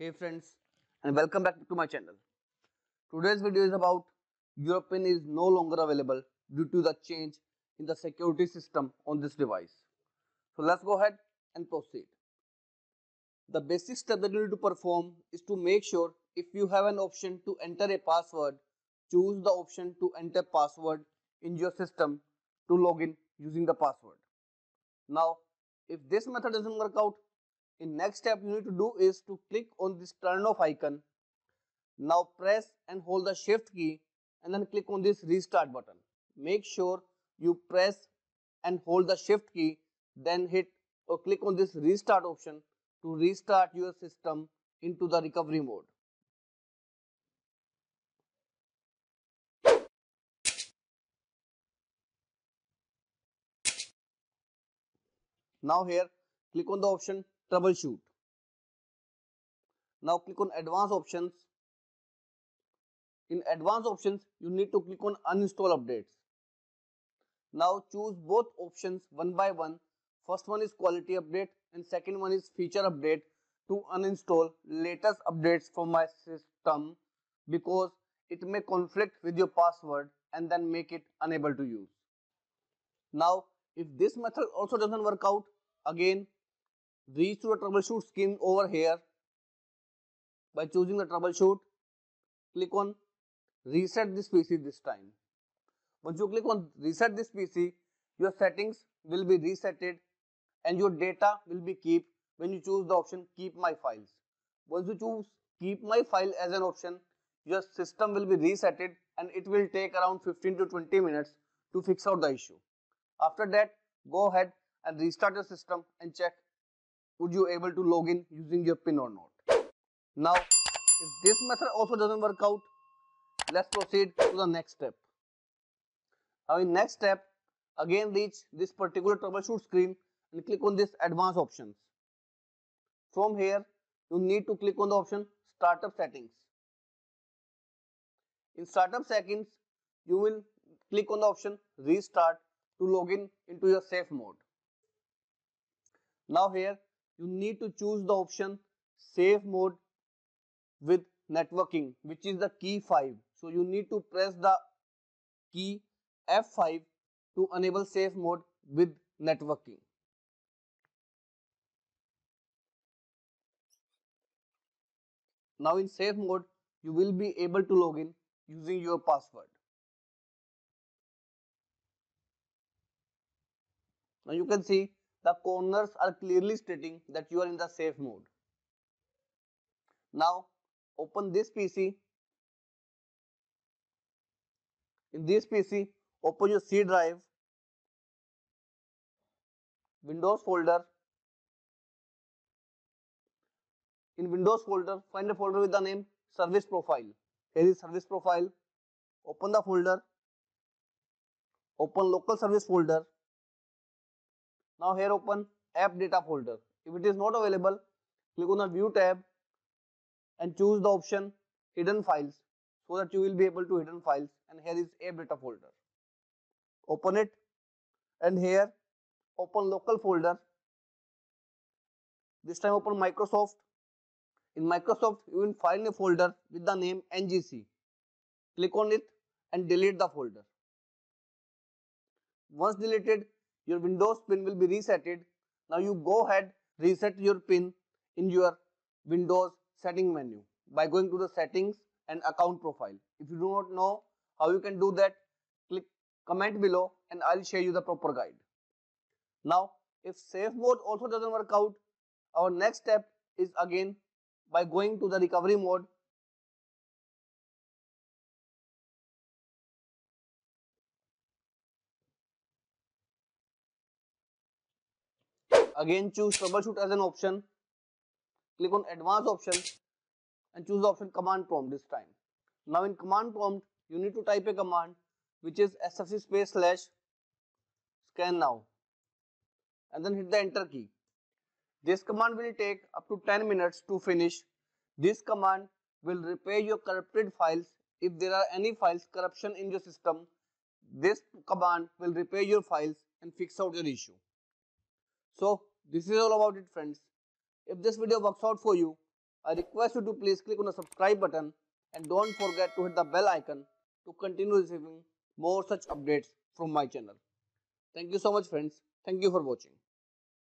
Hey friends, and welcome back to my channel. Today's video is about Europin is no longer available due to the change in the security system on this device. So let's go ahead and proceed. The basic step that you need to perform is to make sure if you have an option to enter a password, choose the option to enter password in your system to log in using the password. Now, if this method doesn't work out, in next step you need to do is to click on this turn off icon. Now press and hold the shift key and then click on this restart button. Make sure you press and hold the shift key, then hit or click on this restart option to restart your system into the recovery mode. Now here click on the option troubleshoot. Now click on advanced options. In advanced options, you need to click on uninstall updates. Now choose both options one by one. First one is quality update and second one is feature update to uninstall latest updates from my system because it may conflict with your password and then make it unable to use. Now if this method also doesn't work out, again reach to the troubleshoot scheme over here. By choosing the troubleshoot, click on reset this PC this time. Once you click on reset this PC, your settings will be resetted and your data will be kept when you choose the option keep my files. Once you choose keep my file as an option, your system will be resetted and it will take around 15 to 20 minutes to fix out the issue. After that, go ahead and restart your system and check would you able to log in using your PIN or not. Now, if this method also doesn't work out, let's proceed to the next step. Now in next step, again reach this particular troubleshoot screen and click on this advanced options. From here, you need to click on the option startup settings. In startup settings, you will click on the option restart to log in into your safe mode. Now here, you need to choose the option safe mode with networking, which is the key 5. So you need to press the key F5 to enable safe mode with networking. Now in safe mode, you will be able to log in using your password. Now you can see the corners are clearly stating that you are in the safe mode. Now open this PC. In this PC, open your C drive, Windows folder. In Windows folder, find a folder with the name service profile. Here is service profile. Open the folder. Open local service folder. Now here open app data folder. If it is not available, click on the view tab and choose the option hidden files so that you will be able to hidden files, and here is app data folder. Open it and here open local folder. This time open Microsoft. In Microsoft, you will find a folder with the name NGC. Click on it and delete the folder. Once deleted, your Windows PIN will be resetted. Now you go ahead, reset your PIN in your Windows setting menu by going to the settings and account profile. If you do not know how you can do that, click comment below and I'll share you the proper guide. Now, if safe mode also doesn't work out, our next step is again by going to the recovery mode. Again choose troubleshoot as an option, click on advanced option and choose the option command prompt this time. Now in command prompt, you need to type a command which is sfc /scannow and then hit the enter key. This command will take up to 10 minutes to finish. This command will repair your corrupted files. If there are any files corruption in your system, this command will repair your files and fix out your issue. So this is all about it, friends. If this video works out for you, I request you to please click on the subscribe button and don't forget to hit the bell icon to continue receiving more such updates from my channel. Thank you so much friends. Thank you for watching.